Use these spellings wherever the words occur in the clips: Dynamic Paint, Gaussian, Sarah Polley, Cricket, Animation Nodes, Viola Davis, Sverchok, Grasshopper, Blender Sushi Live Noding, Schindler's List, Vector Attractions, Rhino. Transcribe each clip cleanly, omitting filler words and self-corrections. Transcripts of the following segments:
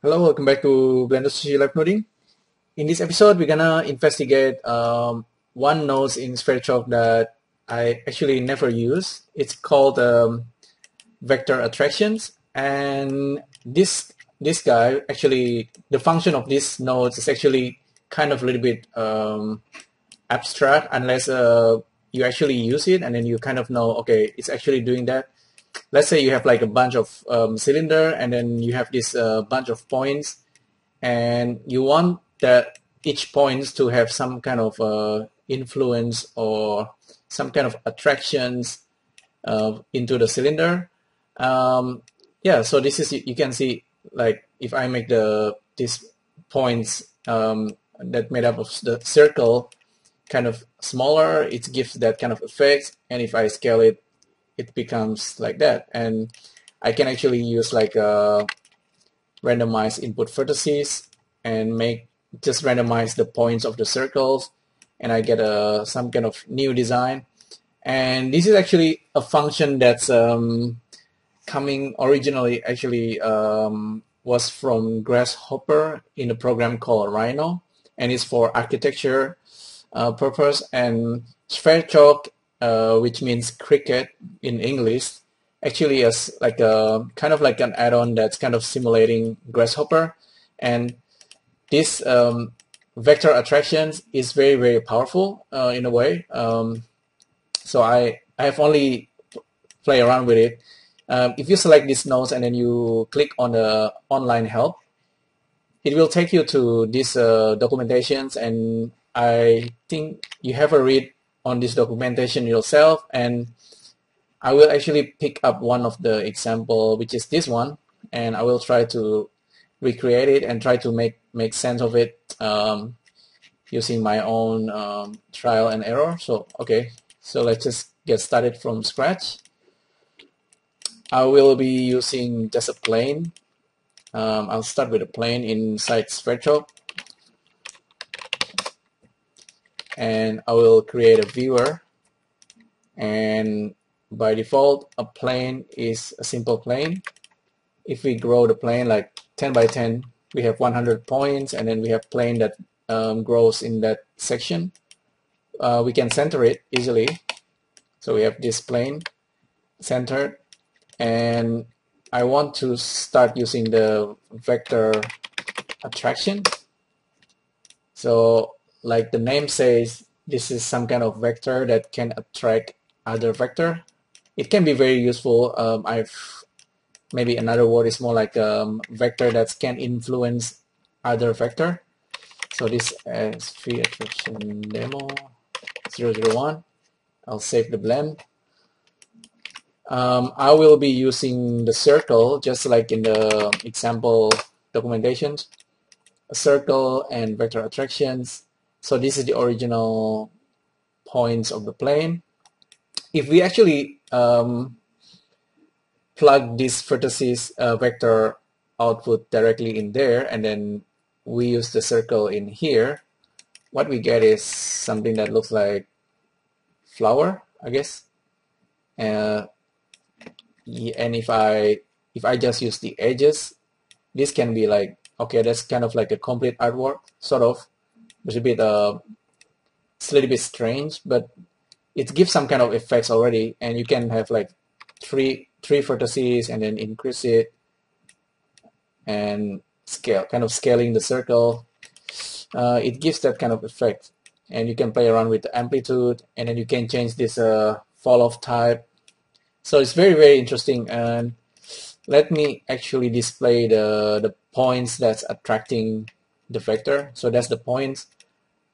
Hello, welcome back to Blender Sushi Live Noding. In this episode, we're gonna investigate one node in Sverchok that I actually never use. It's called Vector Attractions, and this guy actually, the function of this node is actually kind of a little bit abstract unless you actually use it, and then you kind of know, okay, it's actually doing that. Let's say you have like a bunch of cylinder, and then you have this bunch of points, and you want that each points to have some kind of influence or some kind of attractions into the cylinder. Yeah, so this is, you can see, like if I make these points that made up of the circle kind of smaller, it gives that kind of effect, and if I scale it, it becomes like that. And I can actually use like a randomized input vertices and just randomize the points of the circles, and I get some kind of new design. And this is actually a function that's coming originally, actually was from Grasshopper in a program called Rhino, and it's for architecture purpose. And Sverchok, which means cricket in English, actually is like a kind of like an add-on that's kind of simulating Grasshopper. And this Vector Attractions is very, very powerful in a way. So I have only played around with it. If you select these nodes and then you click on the online help, it will take you to these documentations, and I think you have a read on this documentation yourself, and I will actually pick up one of the example, which is this one, and I will try to recreate it and try to make sense of it using my own trial and error. So okay, so let's just get started from scratch. I will be using just a plane. I'll start with a plane inside Sverchok, and I will create a viewer. And by default, a plane is a simple plane. If we grow the plane like 10 by 10, we have 100 points, and then we have plane that grows in that section. We can center it easily, so we have this plane centered. And I want to start using the vector attraction. So like the name says, this is some kind of vector that can attract other vector. It can be very useful. I've maybe another word is more like vector that can influence other vector. So this is free attraction demo 001. I'll save the blend. I will be using the circle, just like in the example documentations, circle and vector attractions. So this is the original points of the plane. If we actually plug this vertices vector output directly in there, and then we use the circle in here, what we get is something that looks like flower, I guess. And if I just use the edges, this can be like, okay, that's kind of like a complete artwork, sort of. It's a little bit strange, but it gives some kind of effects already. And you can have like three vertices, and then increase it and scale, kind of scaling the circle. It gives that kind of effect, and you can play around with the amplitude, and then you can change this fall off type. So it's very, very interesting. And let me actually display the points that's attracting the vector. So that's the points.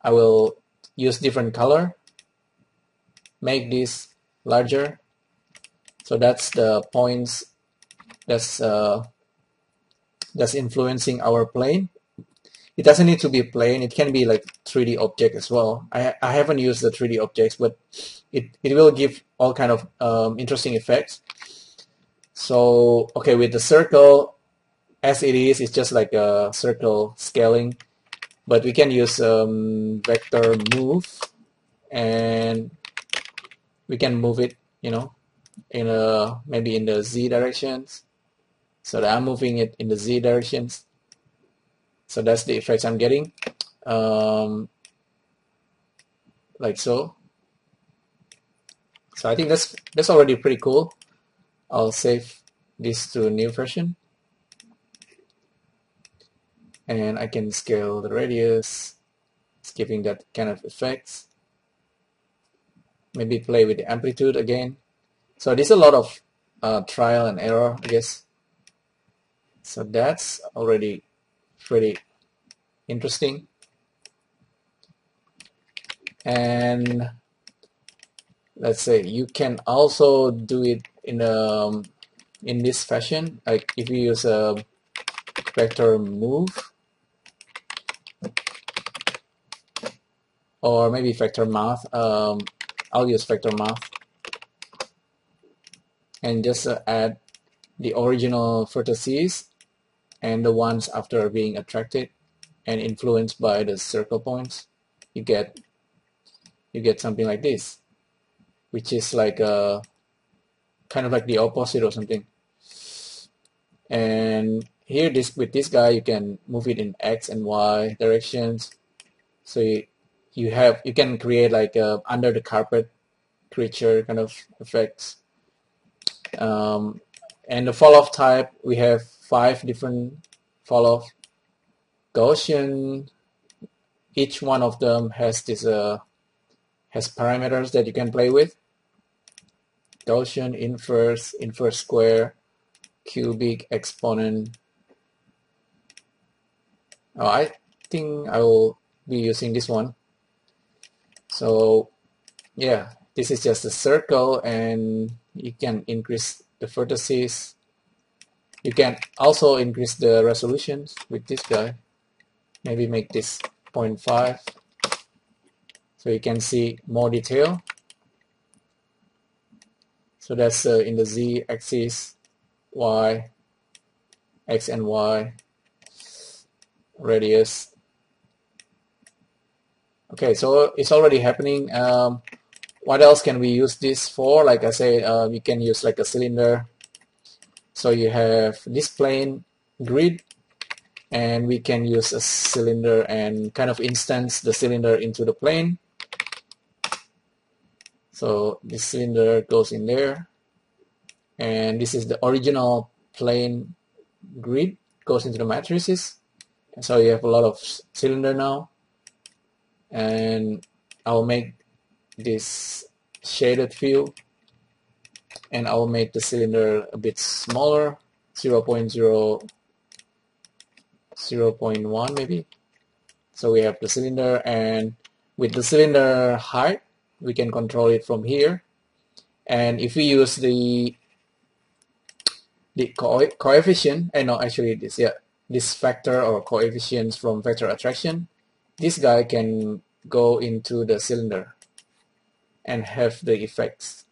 I will use different color, make this larger. So that's the points that's influencing our plane. It doesn't need to be a plane. It can be like 3D object as well. I haven't used the 3D objects, but it will give all kind of interesting effects. So okay, with the circle, as it is, it's just like a circle scaling, but we can use vector move, and we can move it, you know, in maybe in the Z directions. So that I'm moving it in the Z directions. So that's the effects I'm getting, like so. So I think that's already pretty cool. I'll save this to a new version, and I can scale the radius, skipping that kind of effects. Maybe play with the amplitude again. So there's a lot of trial and error, I guess. So that's already pretty interesting. And let's say you can also do it in this fashion, like if you use a vector move or maybe vector math. I'll use vector math and just add the original vertices and the ones after being attracted and influenced by the circle points. You get something like this, which is like a kind of like the opposite or something. And here, with this guy, you can move it in X and Y directions. So you can create like a under the carpet creature kind of effects. And the fall off type, we have 5 different fall off Gaussian. Each one of them has this has parameters that you can play with. Gaussian, inverse, inverse square, cubic, exponent. Oh, I think I will be using this one. So yeah, this is just a circle, and you can increase the vertices. You can also increase the resolutions with this guy. Maybe make this 0.5 so you can see more detail. So that's in the Z axis, Y, X and Y, radius. Okay, so it's already happening. What else can we use this for? Like I said, we can use like a cylinder. So you have this plane grid, and we can use a cylinder and kind of instance the cylinder into the plane. So this cylinder goes in there, and this is the original plane grid, goes into the matrices. And so you have a lot of cylinder now, and I'll make this shaded fill, and I'll make the cylinder a bit smaller, 0.1 maybe. So we have the cylinder, and with the cylinder height, we can control it from here. And if we use the coefficient, and no, actually this factor or coefficients from vector attraction, this guy can go into the cylinder and have the effects.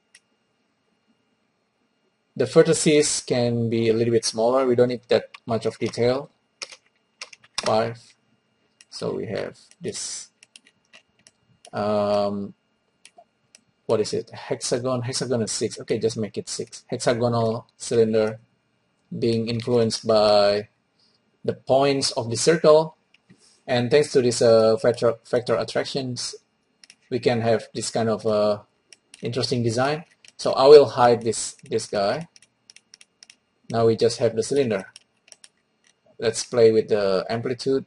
The vertices can be a little bit smaller. We don't need that much of detail. 5. So we have this. What is it? Hexagon. Hexagon is 6. Okay, just make it 6. Hexagonal cylinder being influenced by the points of the circle. And thanks to this vector attractions, we can have this kind of interesting design. So I will hide this guy. Now we just have the cylinder. Let's play with the amplitude.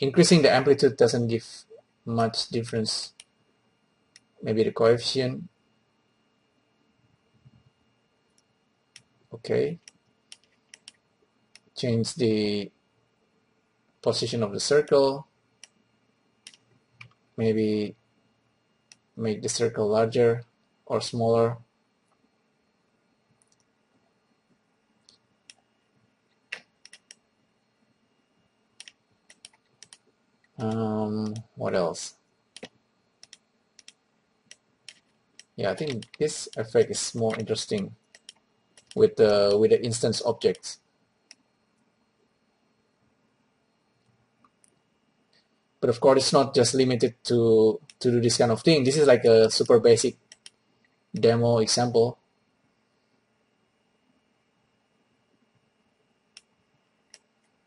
Increasing the amplitude doesn't give much difference. Maybe the coefficient. Okay. Change the position of the circle. Maybe make the circle larger or smaller. What else? Yeah, I think this effect is more interesting with the instance objects. But of course, it's not just limited to do this kind of thing. This is like a super basic demo example.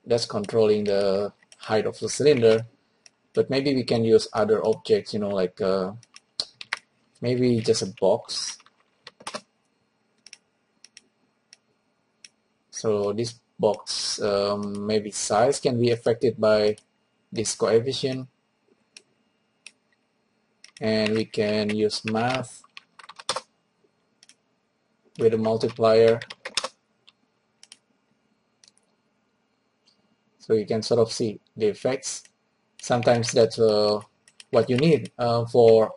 that's controlling the height of the cylinder. But maybe we can use other objects, you know, like maybe just a box. So this box, maybe size can be affected by this coefficient, and we can use math with a multiplier. So you can sort of see the effects. Sometimes that's what you need for,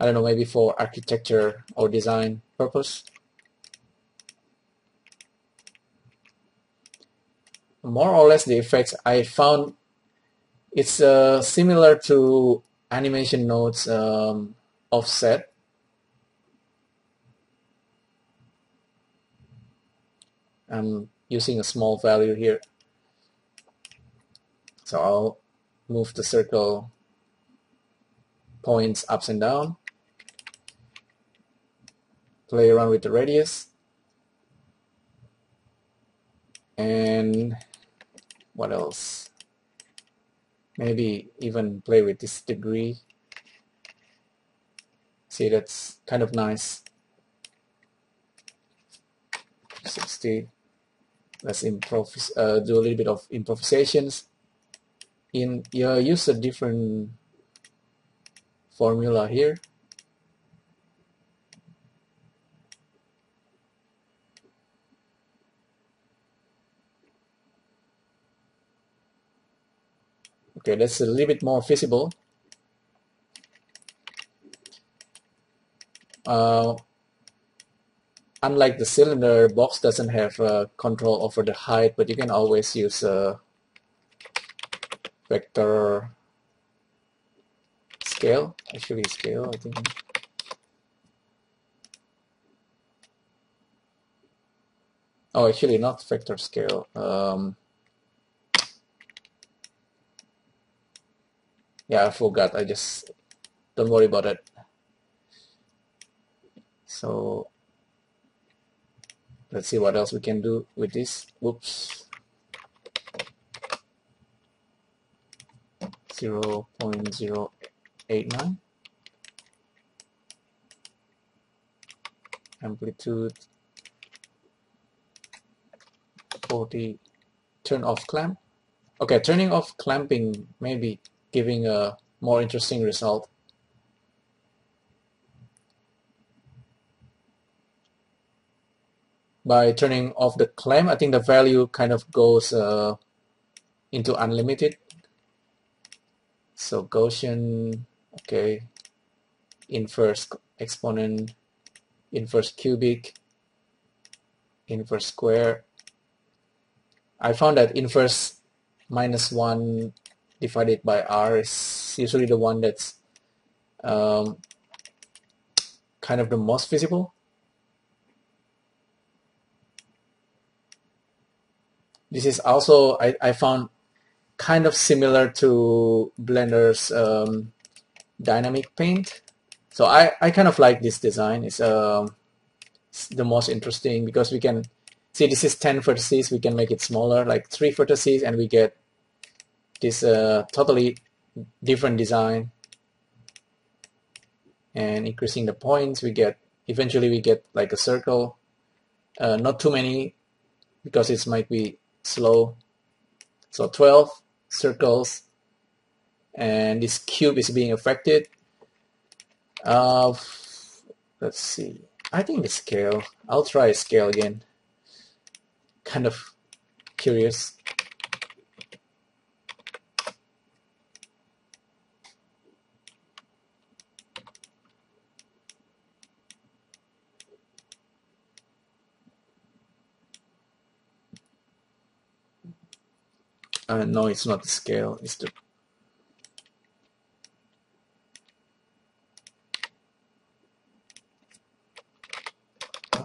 I don't know, maybe for architecture or design purpose. More or less the effects I found, it's similar to Animation Nodes offset. I'm using a small value here, so I'll move the circle points up and down, play around with the radius, and what else? Maybe even play with this degree. See, that's kind of nice. 60. Let's do a little bit of improvisations. Use a different formula here. Okay, that's a little bit more visible. Unlike the cylinder, box doesn't have control over the height, but you can always use a vector scale. Actually, scale, I think. Oh, actually, not vector scale. Yeah, I forgot. I just don't worry about it. So let's see what else we can do with this. Whoops. 0.089 amplitude 40. Turn off clamp. Okay, turning off clamping maybe giving a more interesting result. By turning off the clamp, I think the value kind of goes into unlimited. So Gaussian, okay, inverse exponent, inverse cubic, inverse square. I found that inverse -1 divided by R is usually the one that's kind of the most visible. This is also, I found, kind of similar to Blender's Dynamic Paint. So I kind of like this design. It's the most interesting because we can see this is 10 vertices. We can make it smaller, like 3 vertices, and we get this totally different design. And increasing the points, we get, eventually we get like a circle. Not too many because it might be slow. So 12 circles, and this cube is being affected. Let's see, I think the scale, I'll try scale again. Kind of curious. No, it's not the scale, it's the...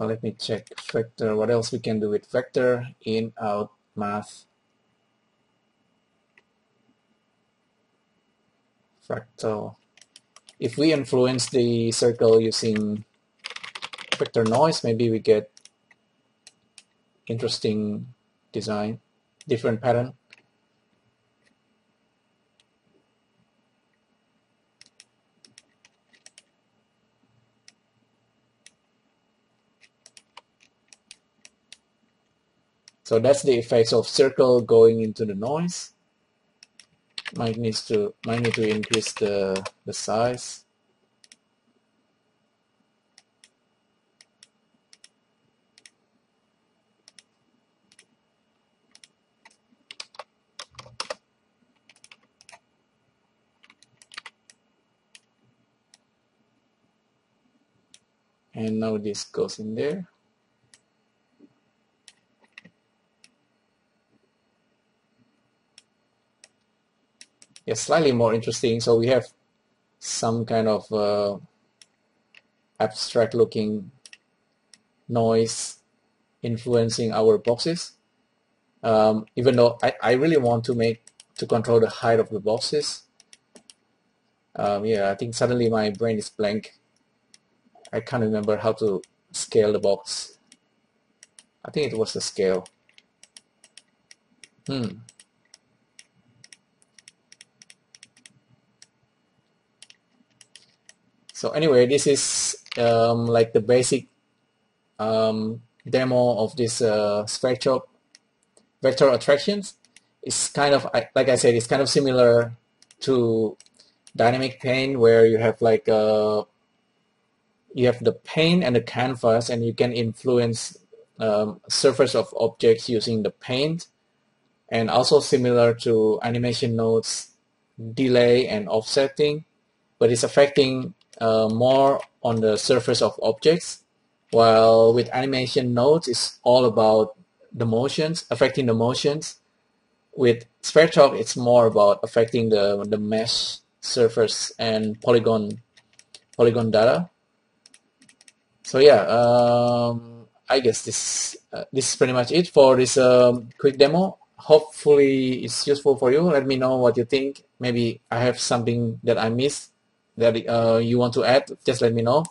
let me check vector, what else we can do with vector, in, out, math, fractal. If we influence the circle using vector noise, maybe we get interesting design, different pattern. So that's the effects of circle going into the noise. Might need to increase the size. And now this goes in there. Yeah, slightly more interesting. So we have some kind of abstract looking noise influencing our boxes. Even though I really want to control the height of the boxes. Yeah, I think suddenly my brain is blank. I can't remember how to scale the box. I think it was the scale. So anyway, this is like the basic demo of this Sverchok Vector Attractions. It's kind of, like I said, it's kind of similar to Dynamic Paint, where you have like a you have the paint and the canvas, and you can influence surface of objects using the paint, and also similar to Animation Nodes, delay and offsetting, but it's affecting more on the surface of objects, while with Animation Nodes it's all about the motions, affecting the motions. With Sverchok it's more about affecting the mesh, surface, and polygon data. So yeah, I guess this is pretty much it for this quick demo. Hopefully it's useful for you. Let me know what you think. Maybe I have something that I missed that you want to add. Just let me know.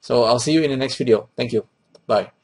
So I'll see you in the next video. Thank you. Bye.